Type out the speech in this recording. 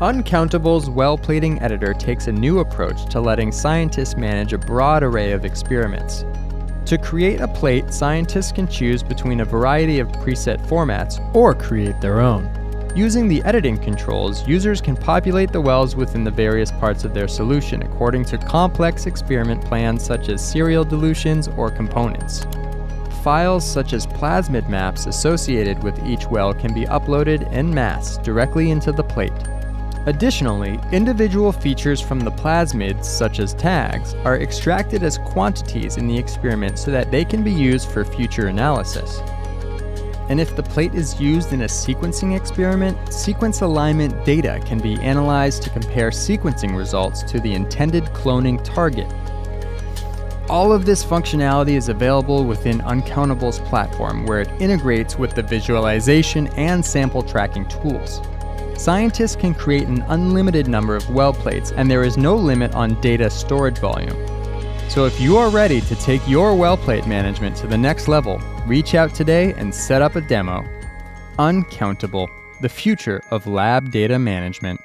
Uncountable's Well Plating Editor takes a new approach to letting scientists manage a broad array of experiments. To create a plate, scientists can choose between a variety of preset formats or create their own. Using the editing controls, users can populate the wells within the various parts of their solution according to complex experiment plans such as serial dilutions or components. Files such as plasmid maps associated with each well can be uploaded en masse directly into the plate. Additionally, individual features from the plasmids, such as tags, are extracted as quantities in the experiment so that they can be used for future analysis. And if the plate is used in a sequencing experiment, sequence alignment data can be analyzed to compare sequencing results to the intended cloning target. All of this functionality is available within Uncountable's platform, where it integrates with the visualization and sample tracking tools. Scientists can create an unlimited number of well plates, and there is no limit on data storage volume. So if you are ready to take your well plate management to the next level, reach out today and set up a demo. Uncountable, the future of lab data management.